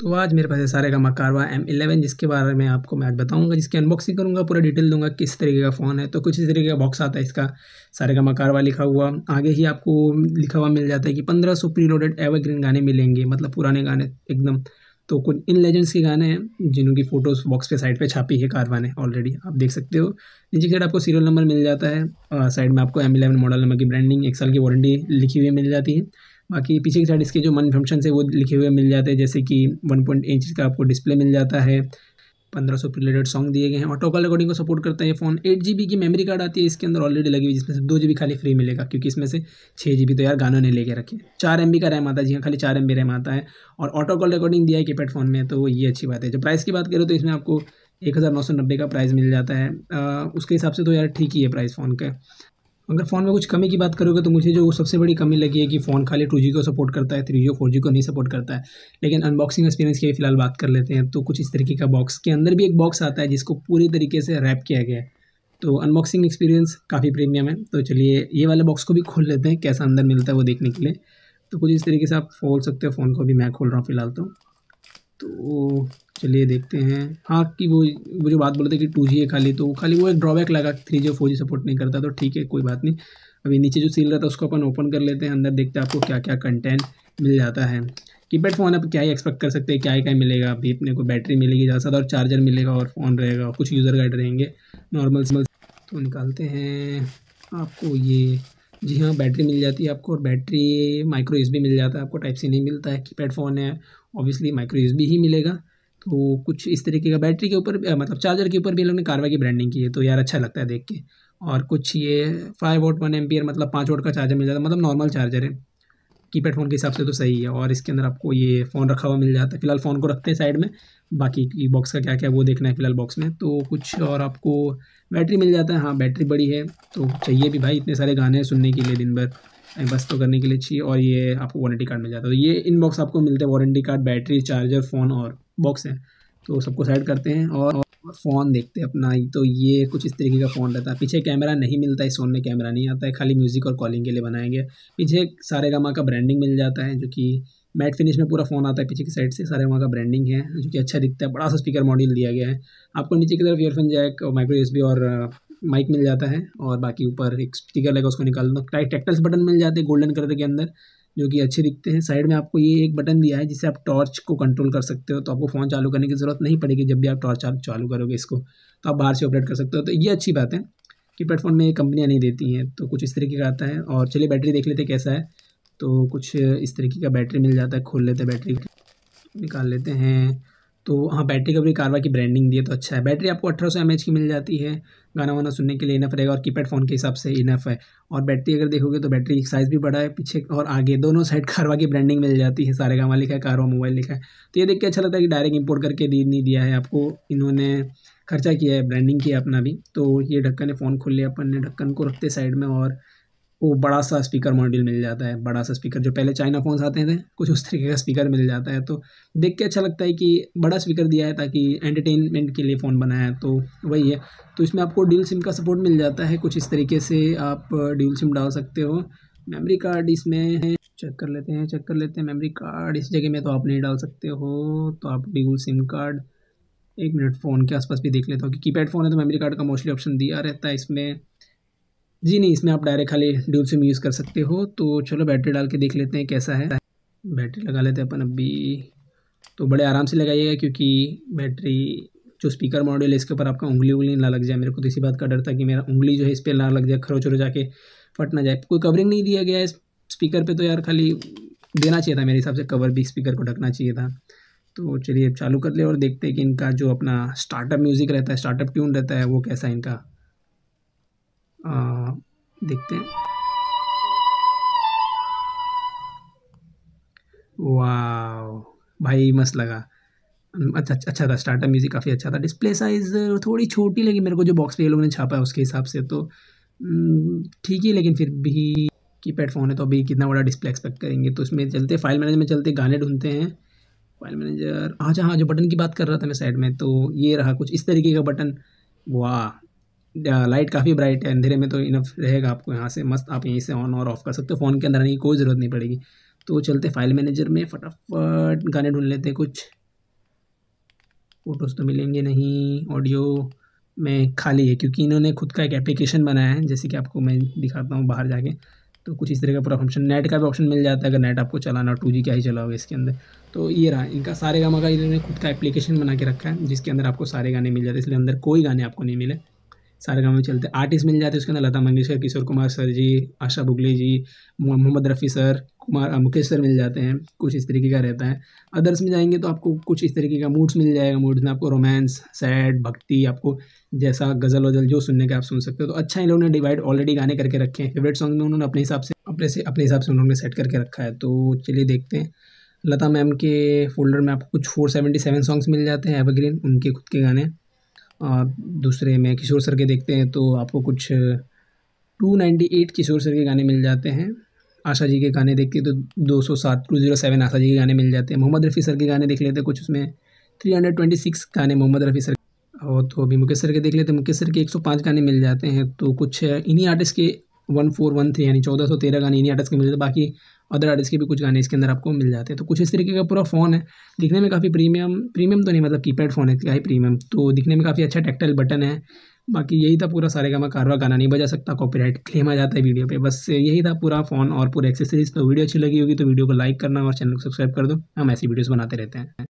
तो आज मेरे पास है सारेगामा कारवाँ M11, जिसके बारे में आपको मैं आज बताऊंगा, जिसकी अनबॉक्सिंग करूंगा, पूरा डिटेल दूंगा किस तरीके का फ़ोन है। तो कुछ इस तरीके का बॉक्स आता है इसका, सारेगामा कारवाँ लिखा हुआ। आगे ही आपको लिखा हुआ मिल जाता है कि 1500 प्रीलोडेड एवरग्रीन गाने मिलेंगे, मतलब पुराने गाने एकदम। तो कुछ इन लेजेंड्स के गाने हैं जिनकी फ़ोटोज़ बॉक्स पे साइड पे छापी है कारवाँ ने ऑलरेडी, आप देख सकते हो। नीचे की साइड आपको सीरियल नंबर मिल जाता है, साइड में आपको M11 मॉडल नंबर की ब्रांडिंग, 1 साल की वारंटी लिखी हुई मिल जाती है। बाकी पीछे की साइड इसके जो मन फंक्शन है वो लिखे हुए मिल जाते हैं, जैसे कि 1.8 इंच का आपको डिस्प्ले मिल जाता है, 1500 प्रीलोडेड सॉन्ग दिए गए हैं, ऑटो कॉल रिकॉर्डिंग को सपोर्ट करता है फ़ोन। 8 GB की मेमोरी कार्ड आती है इसके अंदर ऑलरेडी लगी हुई, जिसमें से 2 GB खाली फ्री मिलेगा, क्योंकि इसमें से 6 GB तो यार गानों ने लेके रखे। 4 MB का रैम आता है, जी हाँ, खाली 4 MB रैम आता है, और ऑटो कॉल रिकॉर्डिंग दिया है कीपैड फ़ोन में, तो ये अच्छी बात है। जब प्राइस की बात करें तो इसमें आपको 1990 का प्राइस मिल जाता है, उसके हिसाब से तो यार ठीक ही है प्राइस फ़ोन का। अगर फ़ोन में कुछ कमी की बात करोगे तो मुझे जो सबसे बड़ी कमी लगी है कि फ़ोन खाली 2G को सपोर्ट करता है, 3G 4G को नहीं सपोर्ट करता है। लेकिन अनबॉक्सिंग एक्सपीरियंस की फ़िलहाल बात कर लेते हैं। तो कुछ इस तरीके का बॉक्स के अंदर भी एक बॉक्स आता है जिसको पूरी तरीके से रैप किया गया है, तो अनबॉक्सिंग एक्सपीरियंस काफ़ी प्रीमियम है। तो चलिए ये वाले बॉक्स को भी खोल लेते हैं, कैसा अंदर मिलता है वो देखने के लिए। तो कुछ इस तरीके से आप खोल सकते हो फ़ोन को, भी मैं खोल रहा हूँ फ़िलहाल। तो चलिए देखते हैं। हाँ, कि वो जो बात बोलते हैं कि 2G है खाली, तो खाली वो एक ड्रॉबैक लगा, 3G 4G सपोर्ट नहीं करता, तो ठीक है कोई बात नहीं। अभी नीचे जो सील रहता है उसको अपन ओपन कर लेते हैं, अंदर देखते हैं आपको क्या क्या कंटेंट मिल जाता है। कीपैड फ़ोन आप क्या ही एक्सपेक्ट कर सकते हैं, क्या ही क्या मिलेगा। अभी अपने को बैटरी मिलेगी ज़्यादा ज़्यादा, और चार्जर मिलेगा, और फ़ोन रहेगा, और कुछ यूज़र गाइड रहेंगे नॉर्मल स्मल। तो निकालते हैं आपको ये, जी हाँ, बैटरी मिल जाती है आपको, और बैटरी माइक्रो USB मिल जाता है आपको, टाइप सी नहीं मिलता है। कीपैड फ़ोन है ऑब्वियसली माइक्रो USB ही मिलेगा। तो कुछ इस तरीके का बैटरी के ऊपर, मतलब चार्जर के ऊपर भी लोगों ने कारवा की ब्रांडिंग की है, तो यार अच्छा लगता है देख के। और कुछ ये 5W 1A, मतलब 5W का चार्जर मिल जाता है, मतलब नॉर्मल चार्जर है कीपैड फ़ोन के हिसाब से, तो सही है। और इसके अंदर आपको ये फ़ोन रखा हुआ मिल जाता है। फ़िलहाल फ़ोन को रखते हैं साइड में, बाकी बॉक्स का क्या क्या वो देखना है फ़िलहाल बॉक्स में। तो कुछ और आपको बैटरी मिल जाता है, हाँ बैटरी बड़ी है तो चाहिए भी भाई, इतने सारे गाने सुनने के लिए दिन भर बस तो करने के लिए चाहिए। और ये आपको वारंटी कार्ड मिल जाता है, तो ये इन बॉक्स आपको मिलते हैं, warranty card, battery, charger, phone और बॉक्स है। तो सबको साइड करते हैं और फ़ोन देखते हैं अपना। तो ये कुछ इस तरीके का फ़ोन रहता है, पीछे कैमरा नहीं मिलता है इस फ़ोन में, कैमरा नहीं आता है, खाली म्यूज़िक और कॉलिंग के लिए बनाएंगे। पीछे सारेगामा का ब्रांडिंग मिल जाता है, जो कि मैट फिनिश में पूरा फ़ोन आता है, पीछे की साइड से सारेगामा का ब्रांडिंग है, जो कि अच्छा दिखता है। बड़ा सा स्पीकर मॉडल दिया गया है आपको, नीचे की तरफ ईयरफोन जैक, माइक्रो USB और माइक मिल जाता है, और बाकी ऊपर एक स्पीकर लगा उसको निकाल दो। टैक्टाइल बटन मिल जाते हैं गोल्डन कलर के अंदर, जो कि अच्छे दिखते हैं। साइड में आपको ये एक बटन दिया है जिससे आप टॉर्च को कंट्रोल कर सकते हो, तो आपको फ़ोन चालू करने की ज़रूरत नहीं पड़ेगी। जब भी आप टॉर्च चालू करोगे इसको, तो आप बाहर से ऑपरेट कर सकते हो, तो ये अच्छी बात है। कीपैड फ़ोन में कंपनियाँ नहीं देती हैं, तो कुछ इस तरीके का आता है। और चलिए बैटरी देख लेते कैसा है। तो कुछ इस तरीके का बैटरी मिल जाता है, खोल लेते हैं, बैटरी निकाल लेते हैं। तो हाँ, बैटरी का भी कारवा की ब्रांडिंग दी है तो अच्छा है। बैटरी आपको 1800 mAh की मिल जाती है, गाना वाना सुनने के लिए इनफ रहेगा, और कीपैड फ़ोन के हिसाब से इनफ है। और बैटरी अगर देखोगे तो बैटरी साइज़ भी बड़ा है, पीछे और आगे दोनों साइड कारवा की ब्रांडिंग मिल जाती है, सारेगामा लिखा है, कारवा मोबाइल लिखा है, तो ये देख के अच्छा लगता है कि डायरेक्ट इम्पोर्ट करके नहीं दिया है आपको, इन्होंने खर्चा किया है, ब्रांडिंग किया अपना भी। तो ये ढक्कन है फ़ोन, खोल लिया अपन ने, ढक्कन को रखते साइड में, और वो बड़ा सा स्पीकर मॉड्यूल मिल जाता है, बड़ा सा स्पीकर जो पहले चाइना फ़ोन्स आते थे, कुछ उस तरीके का स्पीकर मिल जाता है। तो देख के अच्छा लगता है कि बड़ा स्पीकर दिया है ताकि एंटरटेनमेंट के लिए फ़ोन बनाया है, तो वही है। तो इसमें आपको ड्यूल सिम का सपोर्ट मिल जाता है, कुछ इस तरीके से आप ड्यूल सिम डाल सकते हो। मेमोरी कार्ड इसमें चेक कर लेते हैं मेमोरी कार्ड इस जगह में तो आप नहीं डाल सकते हो, तो आप ड्यूल सिम कार्ड, एक मिनट फ़ोन के आसपास भी देख लेता हूँ कि कीपैड फ़ोन है तो मेमोरी कार्ड का मोस्टली ऑप्शन दिया रहता है इसमें, जी नहीं, इसमें आप डायरेक्ट खाली ड्यूल सिम यूज़ कर सकते हो। तो चलो बैटरी डाल के देख लेते हैं कैसा है, बैटरी लगा लेते हैं अपन अभी। तो बड़े आराम से लगाइएगा, क्योंकि बैटरी जो स्पीकर मॉड्यूल है इसके ऊपर आपका उंगली ना लग जाए। मेरे को तो इसी बात का डर था कि मेरा उंगली जो है इस पर ना लग जाए, खरोचरो जाके फट ना जाए। कोई कवरिंग नहीं दिया गया है स्पीकर पर, तो यार खाली देना चाहिए था मेरे हिसाब से कवर भी, स्पीकर को ढकना चाहिए था। तो चलिए चालू कर ले और देखते हैं कि इनका जो अपना स्टार्टअप म्यूज़िक रहता है, स्टार्टअप ट्यून रहता है, वो कैसा है इनका, देखते हैं। वाह भाई, मस्त लगा, अच्छा था, स्टार्टअप म्यूज़िक काफ़ी अच्छा था। डिस्प्ले साइज़ थोड़ी छोटी लगी मेरे को, जो बॉक्स पे ये लोगों ने छापा है उसके हिसाब से तो ठीक ही, लेकिन फिर भी कीपैड फ़ोन है तो अभी कितना बड़ा डिस्प्ले एक्सपेक्ट करेंगे। तो उसमें चलते फाइल मैनेजर में चलते, गाने ढूंढते हैं फाइल मैनेजर। हाँ, जो बटन की बात कर रहा था मैं साइड में, तो ये रहा कुछ इस तरीके का बटन। वाह, लाइट काफ़ी ब्राइट है, अंधेरे में तो इनफ रहेगा आपको, यहाँ से मस्त आप यहीं से ऑन और ऑफ कर सकते हो, फ़ोन के अंदर आने की कोई ज़रूरत नहीं पड़ेगी। तो चलते फाइल मैनेजर में, फटाफट गाने ढूंढ लेते हैं कुछ। फ़ोटोज़ तो मिलेंगे नहीं, ऑडियो में खाली है क्योंकि इन्होंने खुद का एक एप्लीकेशन बनाया है, जैसे कि आपको मैं दिखाता हूँ बाहर जाके। तो कुछ इस तरह का पूरा फंक्शन, नेट का भी ऑप्शन मिल जाता है, अगर नेट आपको चलाना 2G का ही चलाओगे इसके अंदर। तो ये रहा इनका सारेगामा का, इन्होंने खुद का एप्लीकेशन बना के रखा है जिसके अंदर आपको सारे गाने मिल जाते हैं, इसलिए अंदर कोई गाने आपको नहीं मिले। सारेगामा में चलते आर्टिस्ट मिल जाते हैं उसके अंदर, Lata Mangeshkar, Kishore Kumar sir ji, Asha Bhosle ji, Mohammad Rafi sir, Mukesh sir मिल जाते हैं, कुछ इस तरीके का रहता है। अदर्स में जाएंगे तो आपको कुछ इस तरीके का मूड्स मिल जाएगा। मूड्स में आपको रोमांस, सैड, भक्ति, आपको जैसा गज़ल वज़ल जो सुनने का आप सुन सकते हो। तो अच्छा इन लोगों ने डिवाइड ऑलरेडी गाने करके रखे हैं, फेवरेट सॉन्ग में उन्होंने अपने हिसाब से उन्होंने सेट करके रखा है। तो चलिए देखते हैं। लता मैम के फोल्डर में आपको कुछ 477 सॉन्ग्स मिल जाते हैं, एवरग्रीन, उनके खुद के गाने। दूसरे में किशोर सर के देखते हैं तो आपको कुछ 298 किशोर सर के गाने मिल जाते हैं। आशा जी के गाने देखते तो 207 आशा जी के गाने मिल जाते हैं। मोहम्मद रफ़ी सर के गाने देख लेते हैं कुछ, उसमें 326 गाने मोहम्मद रफ़ी सर। और तो अभी मुकेश सर के देख लेते हैं, मुकेश सर के 105 गाने मिल जाते हैं। तो कुछ इन्हीं आर्टिस्ट के 1413 यानी 1413 गाने इन्हीं आर्टिस्ट के मिल जाते हैं, बाकी अदर आर्टिस्ट के भी कुछ गाने इसके अंदर आपको मिल जाते हैं। तो कुछ इस तरीके का पूरा फ़ोन है, दिखने में काफ़ी प्रीमियम तो नहीं, मतलब कीपैड फ़ोन है क्या ही प्रीमियम, तो दिखने में काफ़ी अच्छा टैक्टाइल बटन है। बाकी यही था पूरा सारेगामा कारवाँ, गाना नहीं बजा सकता, कॉपीराइट क्लेम आ जाता है वीडियो पे। बस यही था पूरा फ़ोन और पूरे एक्सेसरीज़। तो वीडियो अच्छी लगी होगी तो वीडियो को लाइक करना और चैनल को सब्सक्राइब कर दो, हम ऐसी वीडियोज़ बनाते रहते हैं।